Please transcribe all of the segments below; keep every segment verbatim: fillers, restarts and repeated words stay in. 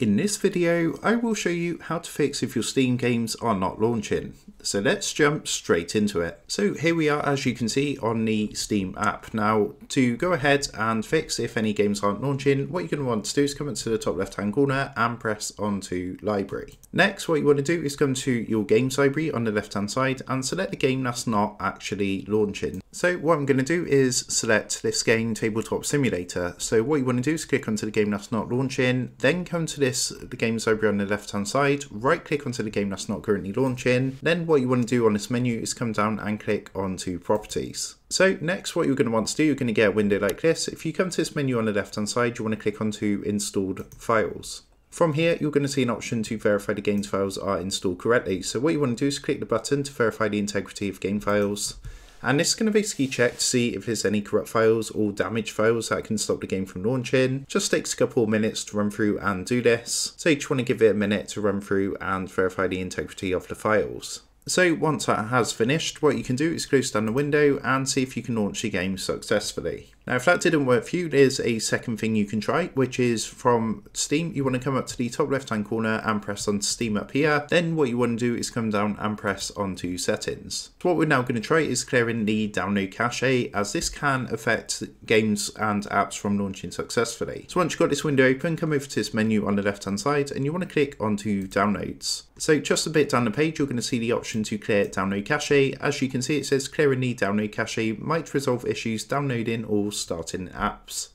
In this video, I will show you how to fix if your Steam games are not launching. So let's jump straight into it. So here we are, as you can see, on the Steam app. Now, to go ahead and fix if any games aren't launching, what you're going to want to do is come into the top left hand corner and press onto Library. Next, what you want to do is come to your Games Library on the left hand side and select the game that's not actually launching. So what I'm going to do is select this game, Tabletop Simulator. So what you want to do is click onto the game that's not launching, then come to this the games library on the left hand side, right click onto the game that's not currently launching. Then what you want to do on this menu is come down and click onto Properties. So next, what you're going to want to do, you're going to get a window like this. If you come to this menu on the left hand side, you want to click onto Installed Files. From here, you're going to see an option to verify the game's files are installed correctly. So what you want to do is click the button to verify the integrity of game files. And this is going to basically check to see if there's any corrupt files or damaged files that can stop the game from launching. Just takes a couple of minutes to run through and do this. So you just want to give it a minute to run through and verify the integrity of the files. So once that has finished, what you can do is close down the window and see if you can launch the game successfully. Now, if that didn't work for you, there's a second thing you can try, which is from Steam. You want to come up to the top left hand corner and press on Steam up here. Then what you want to do is come down and press onto Settings. So what we're now going to try is clearing the download cache, as this can affect games and apps from launching successfully. So once you've got this window open, come over to this menu on the left hand side and you want to click onto Downloads. So just a bit down the page, you're going to see the option to clear download cache. As you can see, it says clearing the download cache might resolve issues downloading or starting apps.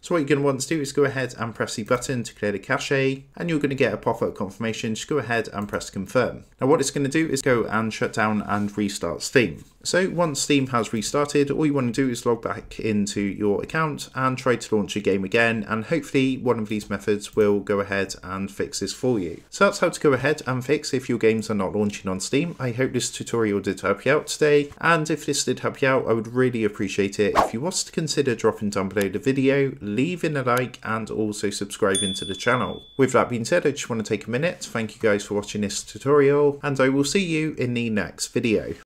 So what you're going to want to do is go ahead and press the button to clear the cache, and you're going to get a pop-up confirmation. Just go ahead and press confirm. Now what it's going to do is go and shut down and restart Steam. So once Steam has restarted, all you want to do is log back into your account and try to launch your game again, and hopefully one of these methods will go ahead and fix this for you. So that's how to go ahead and fix if your games are not launching on Steam. I hope this tutorial did help you out today, and if this did help you out, I would really appreciate it if you was to consider dropping down below the video, leaving a like, and also subscribing to the channel. With that being said, I just want to take a minute to thank you guys for watching this tutorial, and I will see you in the next video.